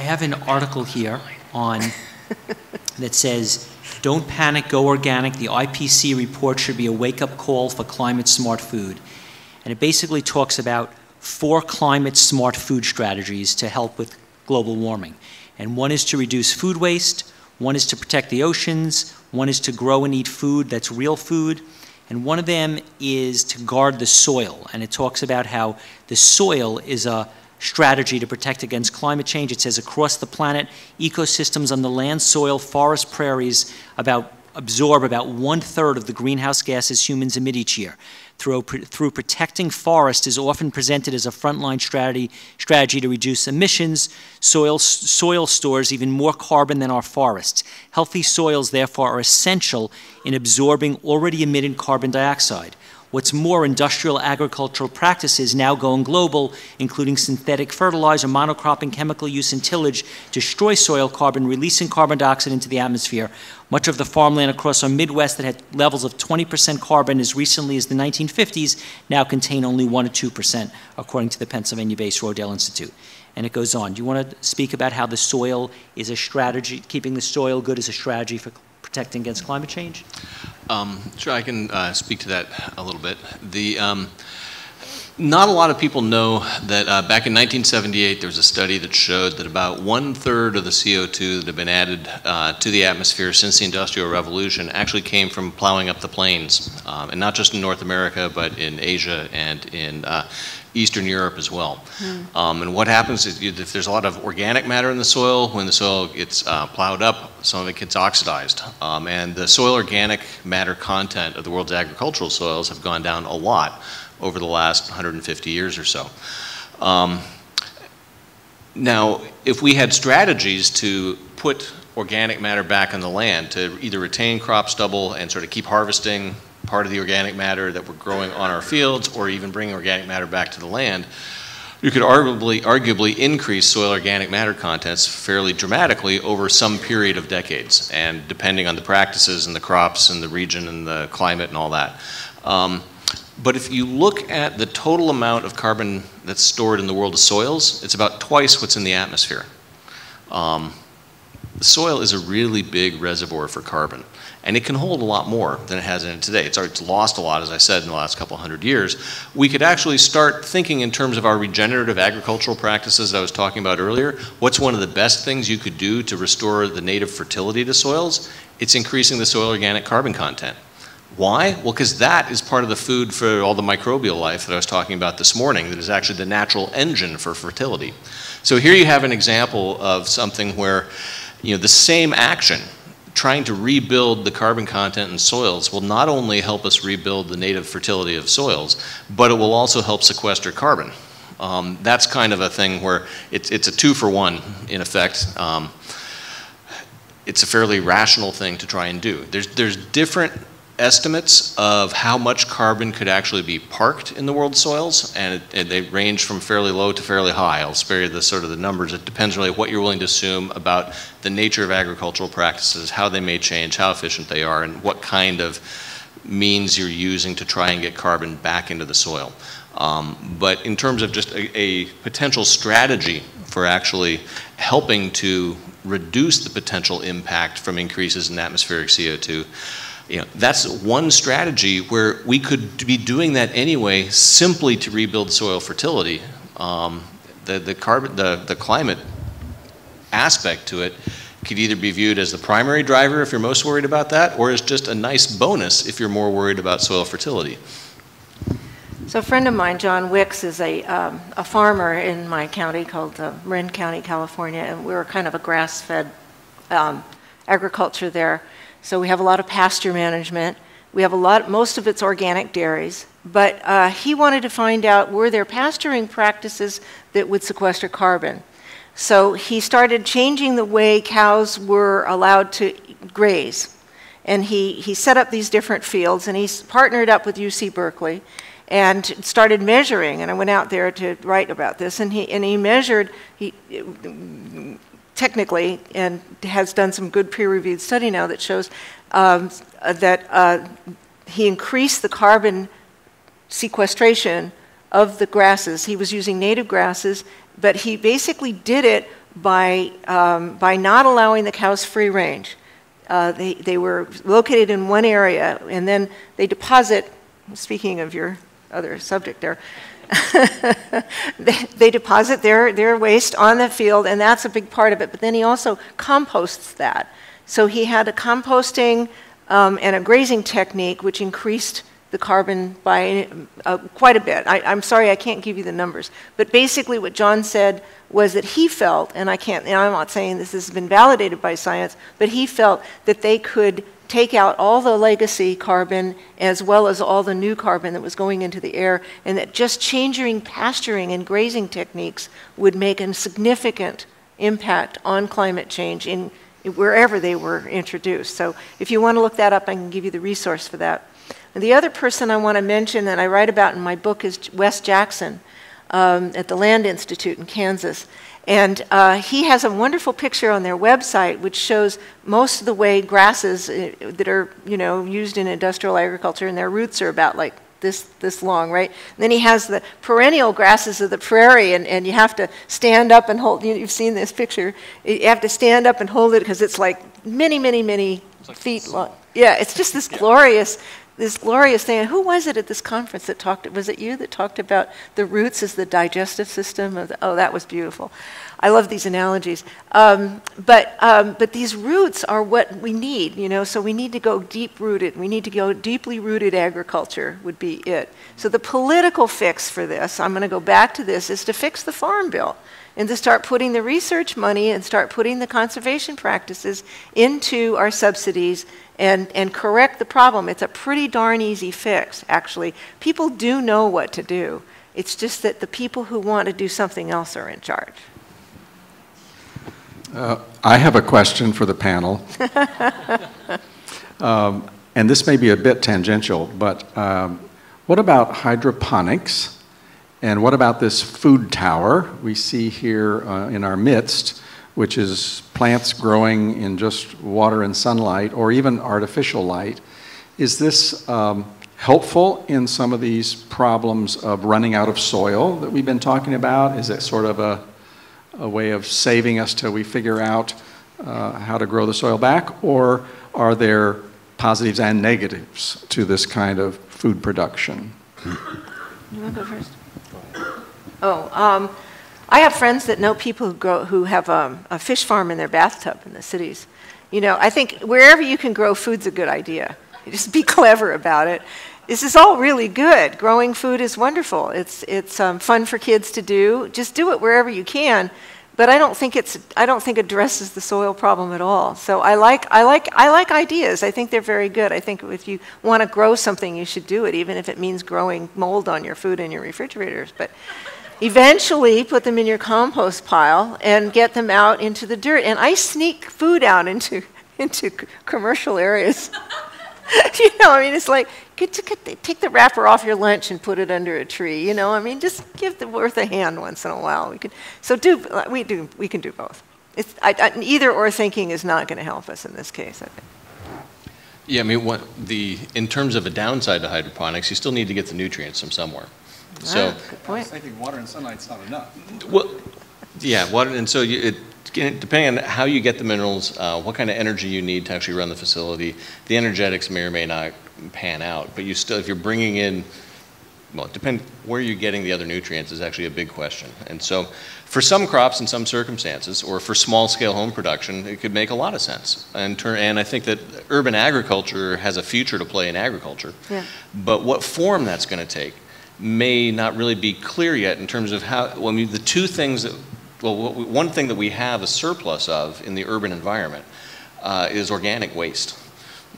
I have an article here on that says, "Don't panic, go organic. The IPCC report should be a wake-up call for climate-smart food." And it basically talks about 4 climate-smart food strategies to help with global warming. And one is to reduce food waste, one is to protect the oceans, one is to grow and eat food that's real food, and one of them is to guard the soil. And it talks about how the soil is a strategy to protect against climate change. It says across the planet, ecosystems on the land, soil, forest, prairies absorb about 1/3 of the greenhouse gases humans emit each year. Through protecting forest is often presented as a frontline strategy to reduce emissions. Soil stores even more carbon than our forests. Healthy soils, therefore, are essential in absorbing already emitted carbon dioxide. What's more, industrial agricultural practices now going global, including synthetic fertilizer, monocropping, chemical use, and tillage, destroy soil carbon, releasing carbon dioxide into the atmosphere. Much of the farmland across our Midwest that had levels of 20% carbon as recently as the 1950s now contain only 1 or 2%, according to the Pennsylvania-based Rodale Institute. And it goes on. Do you want to speak about how the soil is a strategy, keeping the soil good is a strategy for protecting against climate change? Sure, I can speak to that a little bit. Not a lot of people know that back in 1978, there was a study that showed that about 1/3 of the CO2 that had been added to the atmosphere since the Industrial Revolution actually came from plowing up the plains, and not just in North America, but in Asia and in Eastern Europe as well. Mm. And what happens is if there's a lot of organic matter in the soil, when the soil gets plowed up, some of it gets oxidized. And the soil organic matter content of the world's agricultural soils have gone down a lot over the last 150 years or so. Now, if we had strategies to put organic matter back on the land, to either retain crop stubble and sort of keep harvesting part of the organic matter that we're growing on our fields, or even bring organic matter back to the land, you could arguably increase soil organic matter contents fairly dramatically over some period of decades, and depending on the practices and the crops and the region and the climate and all that. But if you look at the total amount of carbon that's stored in the world of soils, it's about twice what's in the atmosphere. The soil is a really big reservoir for carbon, and it can hold a lot more than it has in it today. It's lost a lot, as I said, in the last couple 100 years. We could actually start thinking in terms of our regenerative agricultural practices that I was talking about earlier. What's one of the best things you could do to restore the native fertility to soils? It's increasing the soil organic carbon content. Why? Well, because that is part of the food for all the microbial life that I was talking about this morning that is actually the natural engine for fertility. So here you have an example of something where, you know, the same action, trying to rebuild the carbon content in soils, will not only help us rebuild the native fertility of soils, but it will also help sequester carbon. That's kind of a thing where it's a 2-for-1 in effect. It's a fairly rational thing to try and do. There's different estimates of how much carbon could actually be parked in the world's soils, and they range from fairly low to fairly high. I'll spare you the sort of the numbers. It depends really what you're willing to assume about the nature of agricultural practices, how they may change, how efficient they are, and what kind of means you're using to try and get carbon back into the soil. But in terms of just a potential strategy for actually helping to reduce the potential impact from increases in atmospheric CO2, you know, that's one strategy where we could be doing that anyway simply to rebuild soil fertility. The climate aspect to it could either be viewed as the primary driver if you're most worried about that, or as just a nice bonus if you're more worried about soil fertility. So a friend of mine, John Wicks, is a farmer in my county called Marin County, California, and we were kind of a grass-fed agriculture there. So we have a lot of pasture management. We have a lot, most of it's organic dairies. But he wanted to find out, were there pasturing practices that would sequester carbon? So he started changing the way cows were allowed to graze. And he set up these different fields, and he partnered up with UC Berkeley and started measuring. And I went out there to write about this, and he measured, technically, and has done some good peer-reviewed study now that shows that he increased the carbon sequestration of the grasses. He was using native grasses, but he basically did it by not allowing the cows free range. They were located in one area, and then they deposit, speaking of your other subject there, they deposit their waste on the field, and that's a big part of it. But then he also composts that. So he had a composting and a grazing technique which increased the carbon by quite a bit. I'm sorry I can't give you the numbers, but basically what John said was that he felt, and I can't, and I'm not saying this has been validated by science, but he felt that they could take out all the legacy carbon as well as all the new carbon that was going into the air, and that just changing pasturing and grazing techniques would make a significant impact on climate change in wherever they were introduced. So if you want to look that up, I can give you the resource for that. And the other person I want to mention that I write about in my book is Wes Jackson at the Land Institute in Kansas. And he has a wonderful picture on their website which shows most of the way grasses that are, you know, used in industrial agriculture, and their roots are about like this long, right? And then he has the perennial grasses of the prairie, and you have to stand up and hold, you've seen this picture, you have to stand up and hold it because it's like many, many, many feet long. Yeah, it's just this glorious thing. Who was it at this conference that talked, was it you that talked about the roots as the digestive system? Of the, oh, that was beautiful. I love these analogies. But these roots are what we need, you know, so we need to go deep-rooted. We need to go deeply-rooted agriculture would be it. So the political fix for this, I'm going to go back to this, is to fix the Farm Bill and to start putting the research money and start putting the conservation practices into our subsidies and correct the problem. It's a pretty darn easy fix, actually. People do know what to do. It's just that the people who want to do something else are in charge. I have a question for the panel. And this may be a bit tangential, but what about hydroponics? And what about this food tower we see here in our midst, which is plants growing in just water and sunlight, or even artificial light? Is this helpful in some of these problems of running out of soil that we've been talking about? Is it sort of a way of saving us till we figure out how to grow the soil back? Or are there positives and negatives to this kind of food production? You want to go first? Oh, I have friends that know people who have a fish farm in their bathtub in the cities. You know, I think wherever you can grow food's a good idea. Just be clever about it. This is all really good. Growing food is wonderful. It's fun for kids to do. Just do it wherever you can. But I don't think it addresses the soil problem at all. So I like ideas. I think they're very good. I think if you want to grow something, you should do it, even if it means growing mold on your food in your refrigerators. But eventually put them in your compost pile and get them out into the dirt. And I sneak food out into commercial areas. You know, I mean, it's like, take the wrapper off your lunch and put it under a tree. You know, I mean, just give the earth a hand once in a while. We can do both. Either or thinking is not going to help us in this case, I think. Yeah, I mean, in terms of a downside to hydroponics, you still need to get the nutrients from somewhere. Ah, so, good point. I think water and sunlight's not enough. Well, yeah, water, and so depending on how you get the minerals, what kind of energy you need to actually run the facility, the energetics may or may not pan out. But you still, if you're bringing in, well, it depends where you're getting the other nutrients is actually a big question. And so for some crops in some circumstances, or for small-scale home production, it could make a lot of sense. And I think that urban agriculture has a future to play in agriculture. Yeah. But what form that's going to take may not really be clear yet in terms of how, well, I mean, the two things that, well, one thing that we have a surplus of in the urban environment is organic waste.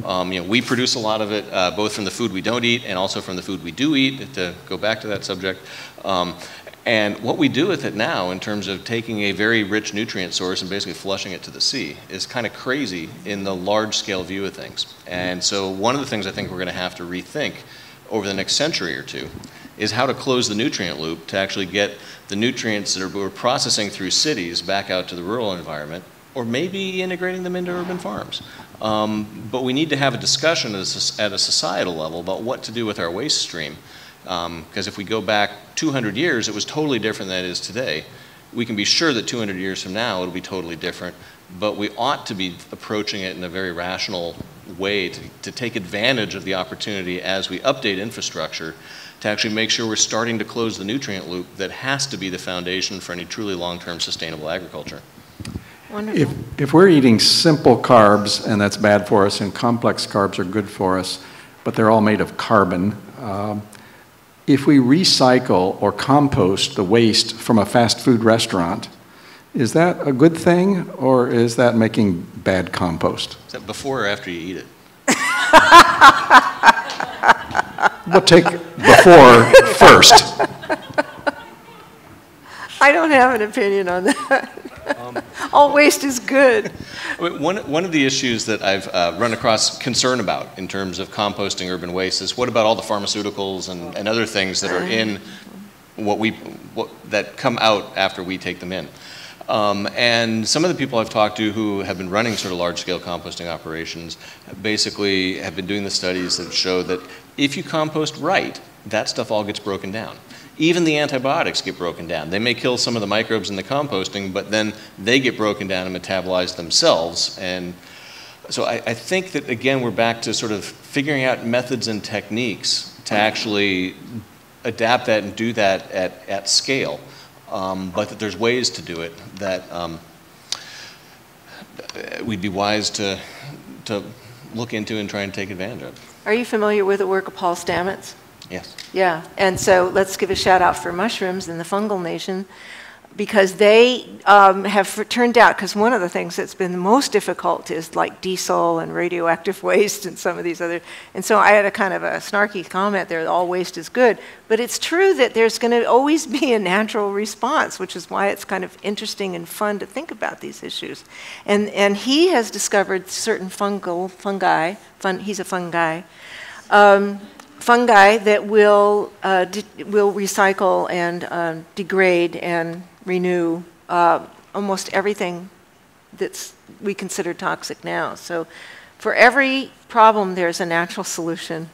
You know, we produce a lot of it, both from the food we don't eat and also from the food we do eat, to go back to that subject. And what we do with it now in terms of taking a very rich nutrient source and basically flushing it to the sea is kind of crazy in the large scale view of things. And so one of the things I think we're going to have to rethink over the next century or two is how to close the nutrient loop to actually get the nutrients that we're processing through cities back out to the rural environment, or maybe integrating them into urban farms. But we need to have a discussion at a societal level about what to do with our waste stream. Because if we go back 200 years, it was totally different than it is today. we can be sure that 200 years from now it'll be totally different, but we ought to be approaching it in a very rational way to take advantage of the opportunity as we update infrastructure to actually make sure we're starting to close the nutrient loop that has to be the foundation for any truly long-term sustainable agriculture. Wonderful. If we're eating simple carbs, and that's bad for us, and complex carbs are good for us, but they're all made of carbon, if we recycle or compost the waste from a fast food restaurant, is that a good thing, or is that making bad compost? Is that before or after you eat it? We'll take before first. I don't have an opinion on that. All waste is good. One of the issues that I've run across concern about in terms of composting urban waste is what about all the pharmaceuticals and other things that are in that come out after we take them in. And some of the people I've talked to who have been running sort of large-scale composting operations basically have been doing the studies that show that if you compost right, that stuff all gets broken down. Even the antibiotics get broken down. They may kill some of the microbes in the composting, but then they get broken down and metabolized themselves. And so I think that, again, we're back to sort of figuring out methods and techniques to actually adapt that and do that at scale. But that there's ways to do it that we'd be wise to look into and try and take advantage of. Are you familiar with the work of Paul Stamets? Yes. Yeah, and so let's give a shout out for mushrooms in the fungal nation, because they have turned out, because one of the things that's been the most difficult is like diesel and radioactive waste and some of these other, and so I had a kind of a snarky comment there, all waste is good, but it's true that there's going to always be a natural response, which is why it's kind of interesting and fun to think about these issues. And he has discovered certain fungi that will recycle and degrade and renew almost everything that's we consider toxic now. So for every problem, there's a natural solution.